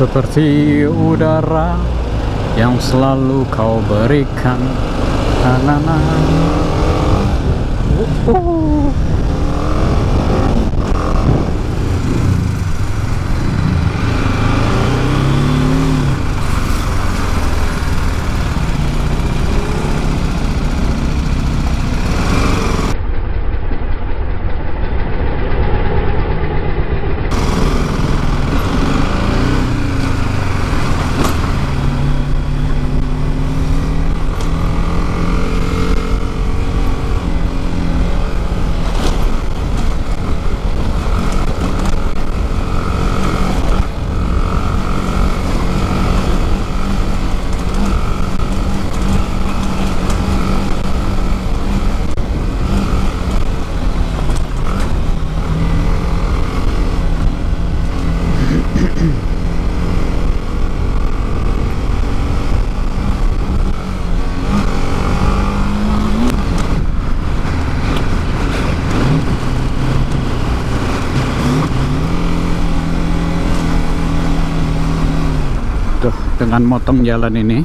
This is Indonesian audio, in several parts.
seperti udara yang selalu kau berikan. Dengan motong jalan ini,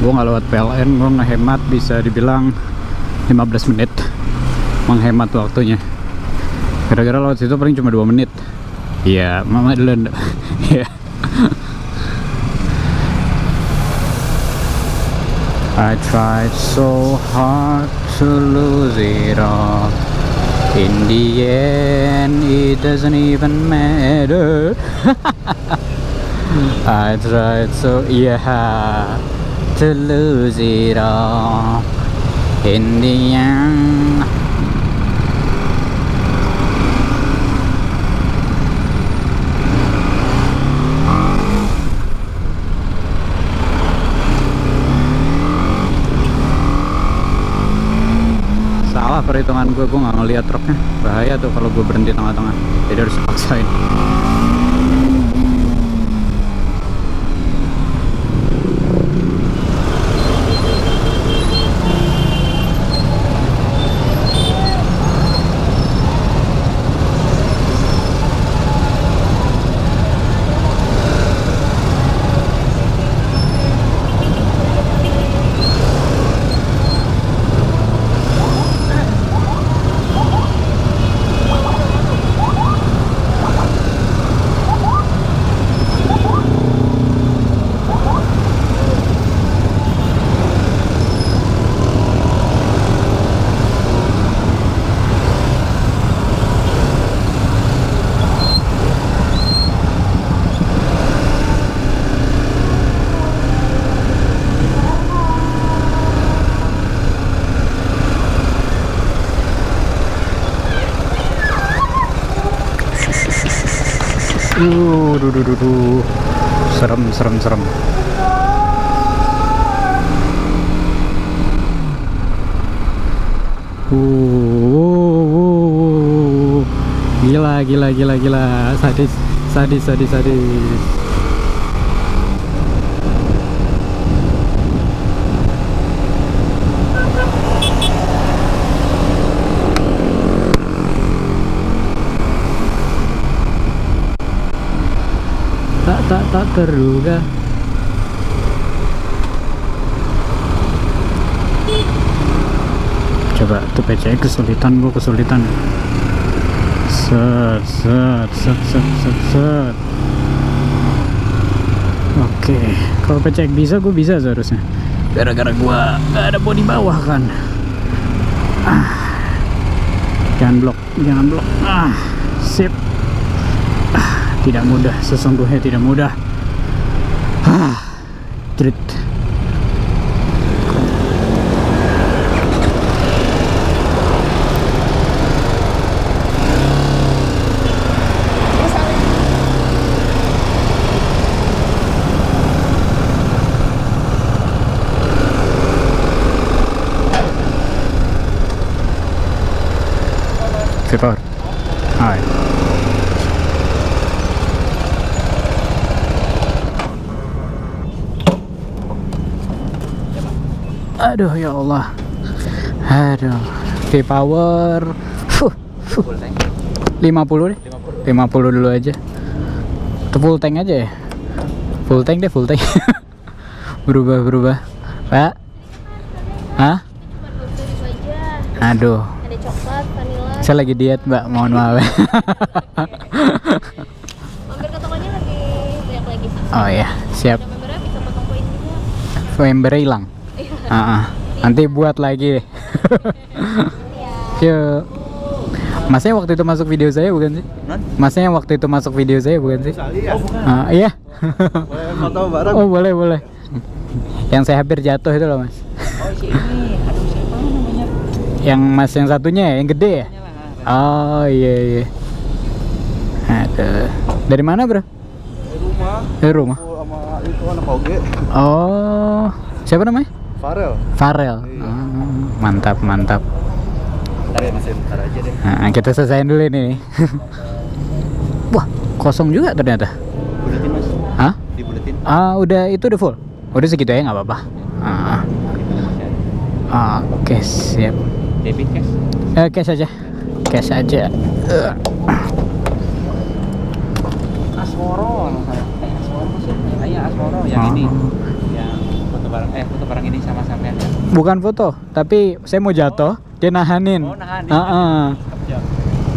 gue nggak lewat PLN, gue ngehemat bisa dibilang 15 menit, menghemat waktunya. Gara-gara lewat situ paling cuma 2 menit. Iya, mama dulu. Iya. I tried so hard to lose it all. In the end, it doesn't even matter. I tried so to lose it all in the end. Salah perhitungan gue nggak ngeliat truknya. Bahaya tuh kalau gue berhenti tengah-tengah. Jadi harus paksain. Serem. Gila. Sadis. Tak terduga. Coba tuh PCX kesulitan. Set. Oke, kalau PCX bisa, gue bisa seharusnya. Gara-gara gue nggak ada bodi bawah kan. Jangan blok. Sip. Tidak mudah, sesungguhnya tidak mudah. Trit. Cepat. Hai. Aduh ya Allah. Aduh. V-Power. 50 deh. 50 dulu aja. Full tank aja ya. Full tank deh, full tank. Berubah. Pak? Hah? Aduh. Ada coklat, vanila. Saya lagi diet, Mbak. Mohon maaf. Hampir potongannya lebih banyak lagi. Oh iya, siap. Membernya bisa potong poin juga. Membernya hilang. Nanti buat lagi. Yuk. Masnya waktu itu masuk video saya bukan sih? Masnya waktu itu masuk video saya bukan sih? Oh, bukan. Iya. Boleh foto bareng? Oh, boleh. Yang saya hampir jatuh itu loh, Mas. Oh, si ini. Aduh, siapa namanya? Yang Mas yang satunya ya, yang gede ya? Oh, iya. Aduh. Dari mana, Bro? Dari rumah. Oh, siapa namanya? Farel. Mantap. Ntar aja deh. Nah, kita selesaiin dulu ini. Wah, kosong juga ternyata. Buletin, Mas. Hah? Dibuletin. Udah, itu udah full. Udah segitu aja nggak apa-apa. Oke, siap. Debit cash? Cash aja. Asmoro yang ini. Foto barang ini sama sampean ya? Bukan foto, tapi saya mau jatuh, dia nahanin. Oh, nahanin.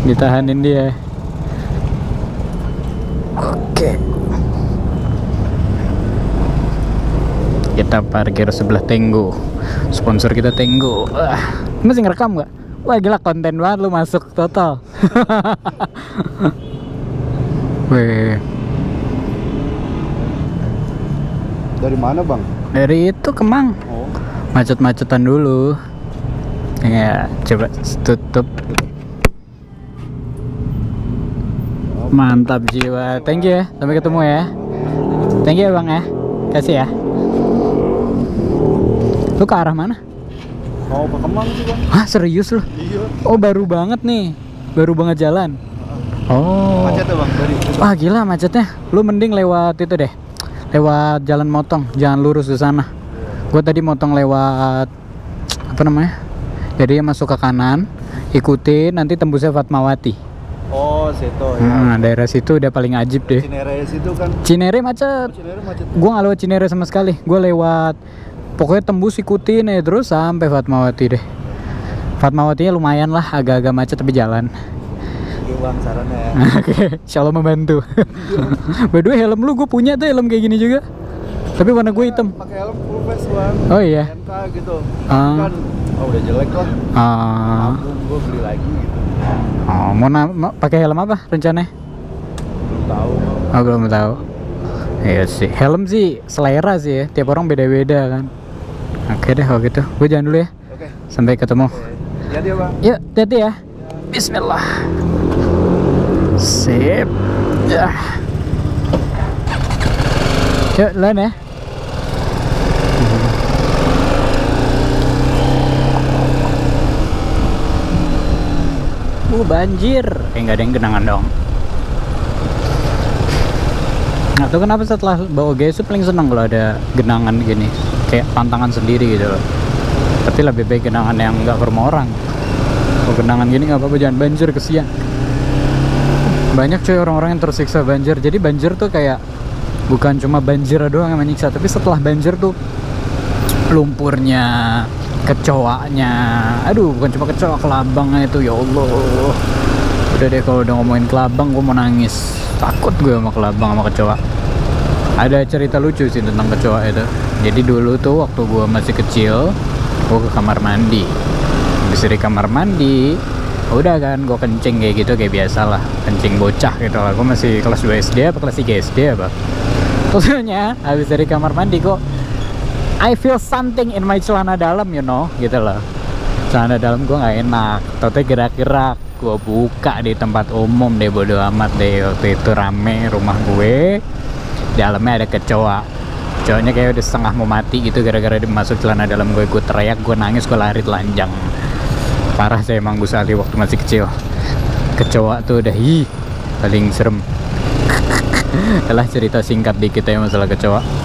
Ditahanin dia. Oke. Kita parkir sebelah Tenggo. Sponsor kita Tenggo. Masih ngerekam nggak? Wah, gila, konten banget lu masuk total. Weh. Dari mana, Bang? Dari itu Kemang. Oh. Macet-macetan dulu. Ya, coba tutup. Mantap jiwa. Thank you ya. Sampai ketemu ya. Thank you Bang ya. Kasih ya. Lu ke arah mana? Mau ke Kemang sih, Bang. Hah, serius lu? Iya. Oh, baru banget nih. Baru banget jalan. Oh. Macet ya, Bang, dari. Wah, gila macetnya. Lu mending lewat itu deh. Lewat jalan motong, jangan lurus ke sana. Gue tadi motong lewat apa namanya? Jadi masuk ke kanan, ikutin nanti tembusnya Fatmawati. Oh, situ ya. Daerah situ udah paling ajib deh. Cinere situ kan. Cinere macet. Gue nggak lewat Cinere sama sekali. Gue lewat pokoknya tembus ikutin ya terus sampai Fatmawati deh. Fatmawatinya lumayan lah, agak-agak macet tapi jalan. Bang, sarannya ya. Oke, insya Allah membantu. By the way, helm lu gue punya tuh, helm kayak gini juga. Tapi warna gue hitam. Pakai helm full face, Bang. Oh iya. MK gitu. Kan udah jelek lah. Gue beli lagi gitu. Mau pakai helm apa rencananya? Belum tahu. Belum tahu. Iya sih. Helm sih selera sih ya. Tiap orang beda-beda kan. Oke deh kalau gitu. Gue jalan dulu ya. Oke. Sampai ketemu. Iya dia, Bang. Yuk, hati-hati ya. Bismillah. Sip. Yuk, lain ya. Banjir. Nggak ada yang genangan dong. Nah, tuh kenapa setelah bawa GS paling senang kalau ada genangan gini. Kayak tantangan sendiri gitu loh. Tapi lebih baik genangan yang nggak ke rumah orang. Kalau genangan gini nggak apa-apa, jangan banjir, kesian. Banyak cuy orang-orang yang tersiksa banjir. Jadi banjir tuh kayak bukan cuma banjir doang yang menyiksa, tapi setelah banjir tuh lumpurnya, kecoaknya. Aduh, bukan cuma kecoak, kelabangnya itu, ya Allah. Udah deh kalau udah ngomongin kelabang gue mau nangis. Takut gue sama kelabang sama kecoak. Ada cerita lucu sih tentang kecoak itu. Jadi dulu tuh waktu gue masih kecil, gue ke kamar mandi. Habis dari kamar mandi udah kan, gue kencing kayak gitu, kayak biasa lah, kencing bocah gitu lah. Gue masih kelas 2 SD apa kelas 3 SD apa. Terusnya habis dari kamar mandi kok I feel something in my celana dalam, you know, gitu loh. Celana dalam gue nggak enak, tau-tau gerak-gerak. Gue buka di tempat umum deh, bodo amat deh. Waktu itu rame rumah gue, dalamnya ada kecoa. Kecoanya kayak udah setengah mau mati gitu gara-gara dimasuk celana dalam gue. Gue teriak, gue nangis, gue lari telanjang. Parah saya emang Gus Ali waktu masih kecil. Kecoa tuh udah paling serem. Telah cerita singkat dikit ya masalah kecoa.